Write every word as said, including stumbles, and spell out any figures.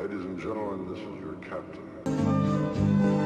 Ladies and gentlemen, this is your captain.